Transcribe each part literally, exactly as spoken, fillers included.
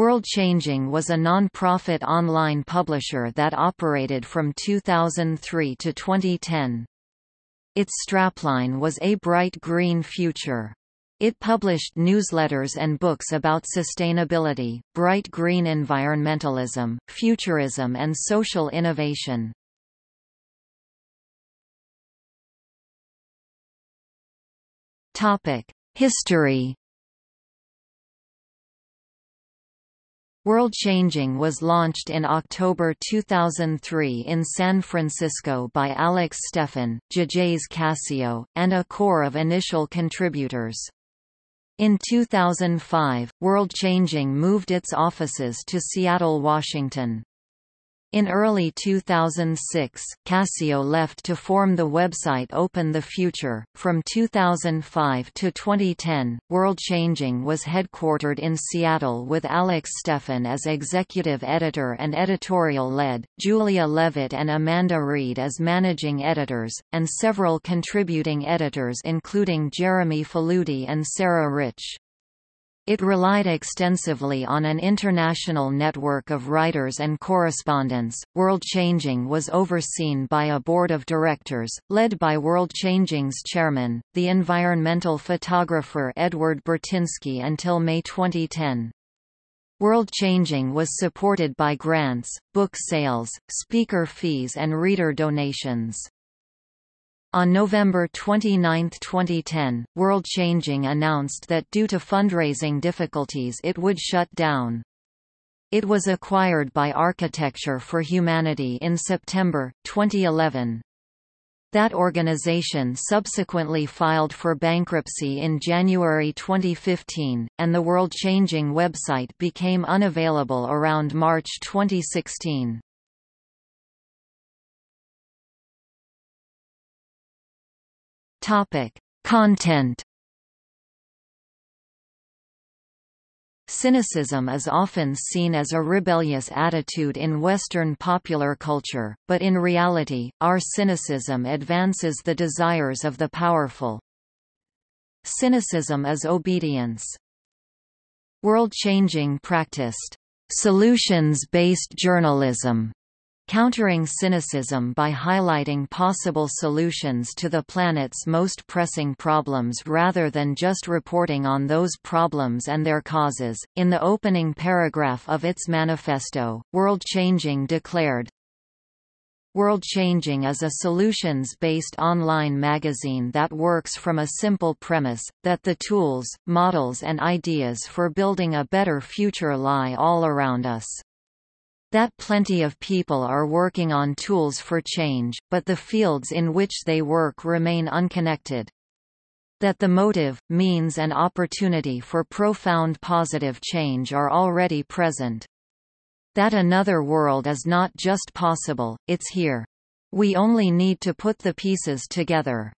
Worldchanging was a non-profit online publisher that operated from two thousand three to twenty ten. Its strapline was "A Bright Green Future." It published newsletters and books about sustainability, bright green environmentalism, futurism and social innovation. History. Worldchanging was launched in October two thousand three in San Francisco by Alex Steffen, Jamais Cascio, and a core of initial contributors. In two thousand five, Worldchanging moved its offices to Seattle, Washington. In early two thousand six, Cascio left to form the website Open the Future. From two thousand five to twenty ten, Worldchanging was headquartered in Seattle with Alex Steffen as executive editor and editorial lead, Julia Levitt and Amanda Reed as managing editors, and several contributing editors including Jeremy Faludi and Sarah Rich. It relied extensively on an international network of writers and correspondents. Worldchanging was overseen by a board of directors, led by Worldchanging's chairman, the environmental photographer Edward Bertinsky, until May twenty ten. Worldchanging was supported by grants, book sales, speaker fees, and reader donations. On November twenty-ninth twenty ten, Worldchanging announced that due to fundraising difficulties it would shut down. It was acquired by Architecture for Humanity in September twenty eleven. That organization subsequently filed for bankruptcy in January twenty fifteen, and the Worldchanging website became unavailable around March twenty sixteen. Topic: Content. Cynicism is often seen as a rebellious attitude in Western popular culture, but in reality, our cynicism advances the desires of the powerful. Cynicism is obedience. Worldchanging practiced solutions-based journalism, countering cynicism by highlighting possible solutions to the planet's most pressing problems rather than just reporting on those problems and their causes. In the opening paragraph of its manifesto, Worldchanging declared, "Worldchanging is a solutions-based online magazine that works from a simple premise, that the tools, models and ideas for building a better future lie all around us. That plenty of people are working on tools for change, but the fields in which they work remain unconnected. That the motive, means and opportunity for profound positive change are already present. That another world is not just possible, it's here. We only need to put the pieces together."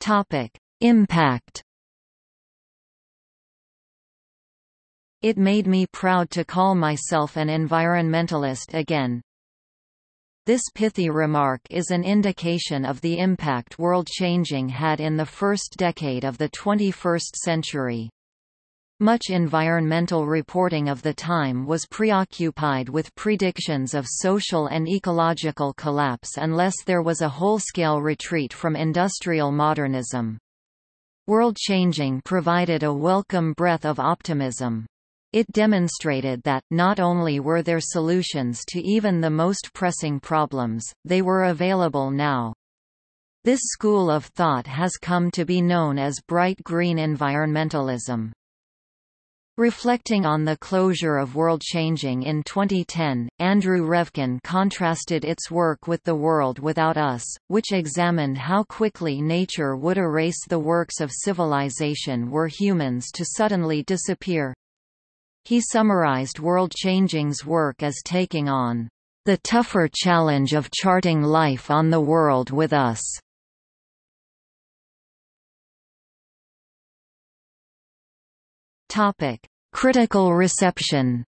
Topic: Impact. "It made me proud to call myself an environmentalist again." This pithy remark is an indication of the impact Worldchanging had in the first decade of the twenty-first century. Much environmental reporting of the time was preoccupied with predictions of social and ecological collapse unless there was a wholesale retreat from industrial modernism. Worldchanging provided a welcome breath of optimism. It demonstrated that, not only were there solutions to even the most pressing problems, they were available now. This school of thought has come to be known as bright green environmentalism. Reflecting on the closure of Worldchanging in twenty ten, Andrew Revkin contrasted its work with The World Without Us, which examined how quickly nature would erase the works of civilization were humans to suddenly disappear. He summarized Worldchanging's work as taking on the tougher challenge of charting life on the world with us. Topic: Critical reception.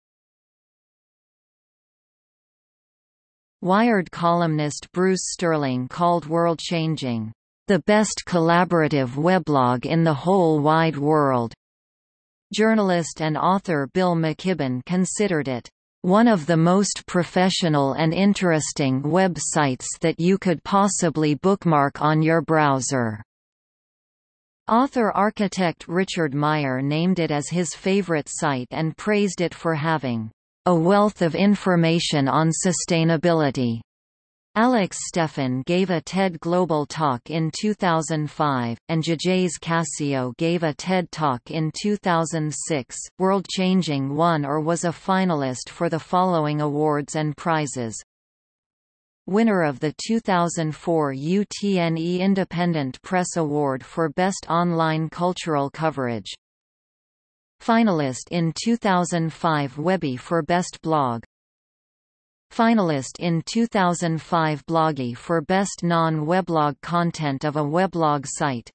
Wired columnist Bruce Sterling called Worldchanging the best collaborative weblog in the whole wide world. Journalist and author Bill McKibben considered it one of the most professional and interesting websites that you could possibly bookmark on your browser. Author-architect Richard Meier named it as his favorite site and praised it for having a wealth of information on sustainability. Alex Steffen gave a TED Global Talk in two thousand five, and Jamais Cascio gave a TED Talk in two thousand six. Worldchanging won or was a finalist for the following awards and prizes. Winner of the two thousand four U T N E Independent Press Award for Best Online Cultural Coverage. Finalist in two thousand five Webby for Best Blog. Finalist in two thousand five Bloggy for Best Non-Weblog Content of a Weblog Site.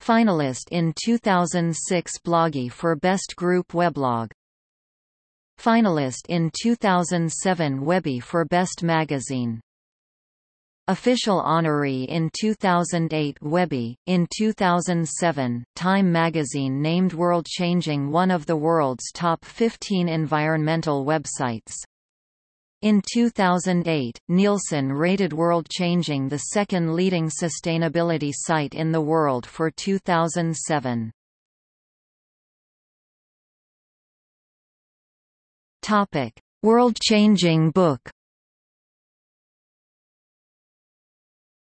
Finalist in two thousand six Bloggy for Best Group Weblog. Finalist in two thousand seven Webby for Best Magazine. Official honoree in two thousand eight Webby. In two thousand seven, Time magazine named Worldchanging one of the world's top fifteen environmental websites. In two thousand eight, Nielsen rated Worldchanging the second leading sustainability site in the world for two thousand seven. Topic: Worldchanging book.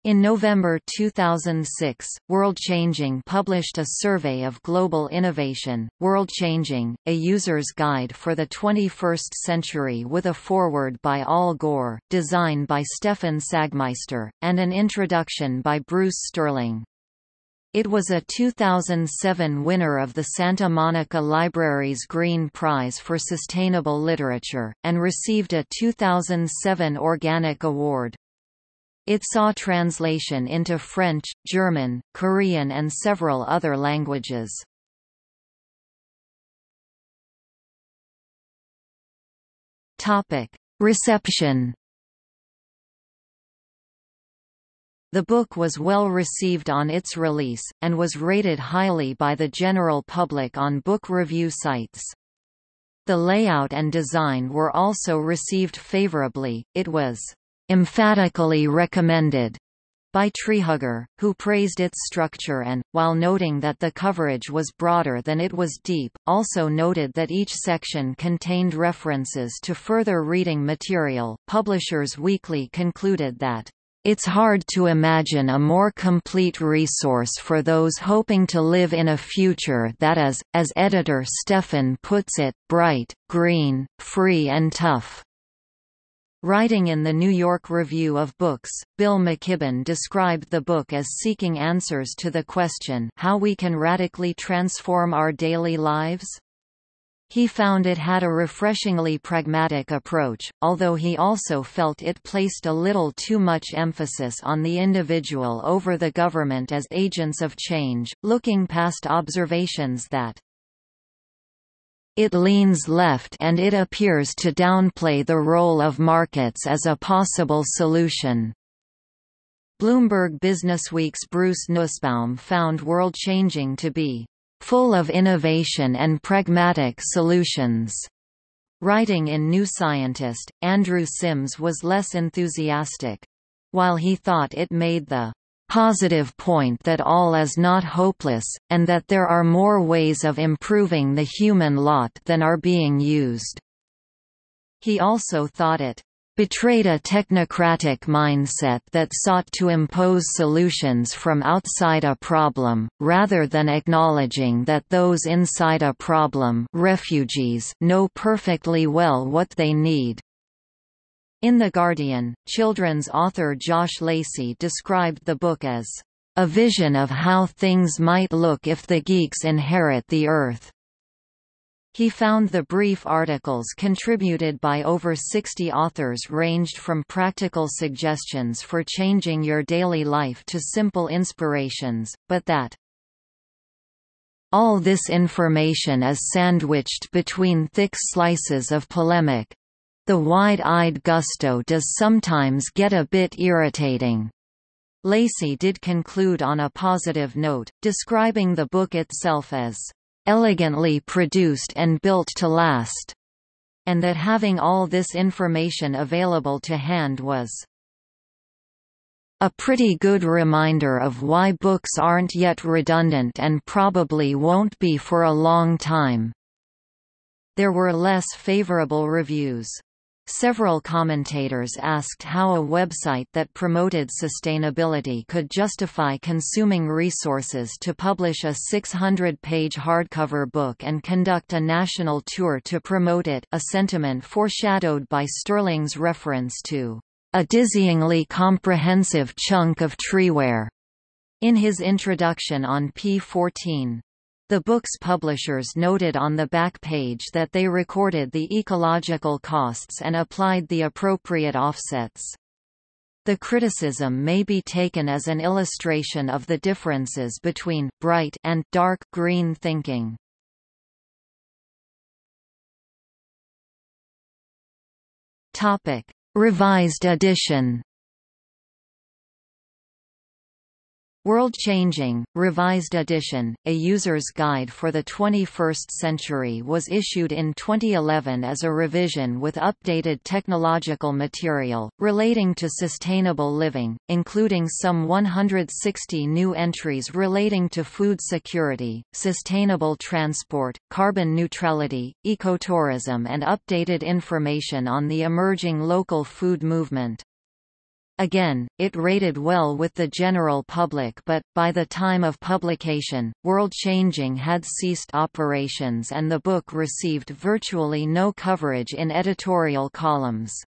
In November two thousand six, Worldchanging published a survey of global innovation, Worldchanging, a user's guide for the twenty-first century, with a foreword by Al Gore, design by Stefan Sagmeister, and an introduction by Bruce Sterling. It was a two thousand seven winner of the Santa Monica Library's Green Prize for Sustainable Literature, and received a two thousand seven Organic Award. It saw translation into French, German, Korean and several other languages. Topic: Reception. The book was well received on its release, and was rated highly by the general public on book review sites. The layout and design were also received favorably. It was emphatically recommended by Treehugger, who praised its structure and, while noting that the coverage was broader than it was deep, also noted that each section contained references to further reading material. Publishers Weekly concluded that, "It's hard to imagine a more complete resource for those hoping to live in a future that is, as editor Stefan puts it, bright, green, free and tough." Writing in the New York Review of Books, Bill McKibben described the book as seeking answers to the question, how we can radically transform our daily lives? He found it had a refreshingly pragmatic approach, although he also felt it placed a little too much emphasis on the individual over the government as agents of change, looking past observations that it leans left and it appears to downplay the role of markets as a possible solution. Bloomberg Businessweek's Bruce Nussbaum found Worldchanging to be full of innovation and pragmatic solutions. Writing in New Scientist, Andrew Simms was less enthusiastic. While he thought it made the positive point that all is not hopeless, and that there are more ways of improving the human lot than are being used. He also thought it betrayed a technocratic mindset that sought to impose solutions from outside a problem, rather than acknowledging that those inside a problem, refugees, know perfectly well what they need. In The Guardian, children's author Josh Lacey described the book as a vision of how things might look if the geeks inherit the Earth. He found the brief articles contributed by over sixty authors ranged from practical suggestions for changing your daily life to simple inspirations, but that all this information is sandwiched between thick slices of polemic. The wide-eyed gusto does sometimes get a bit irritating. Lacey did conclude on a positive note, describing the book itself as elegantly produced and built to last, and that having all this information available to hand was a pretty good reminder of why books aren't yet redundant and probably won't be for a long time. There were less favorable reviews. Several commentators asked how a website that promoted sustainability could justify consuming resources to publish a six hundred page hardcover book and conduct a national tour to promote it, a sentiment foreshadowed by Sterling's reference to a dizzyingly comprehensive chunk of treeware in his introduction on page fourteen. The book's publishers noted on the back page that they recorded the ecological costs and applied the appropriate offsets. The criticism may be taken as an illustration of the differences between bright and dark green thinking. Topic: Revised edition. Worldchanging, Revised Edition, A User's Guide for the twenty-first century was issued in twenty eleven as a revision with updated technological material, relating to sustainable living, including some one hundred sixty new entries relating to food security, sustainable transport, carbon neutrality, ecotourism and updated information on the emerging local food movement. Again, it rated well with the general public, but by the time of publication, Worldchanging had ceased operations and the book received virtually no coverage in editorial columns.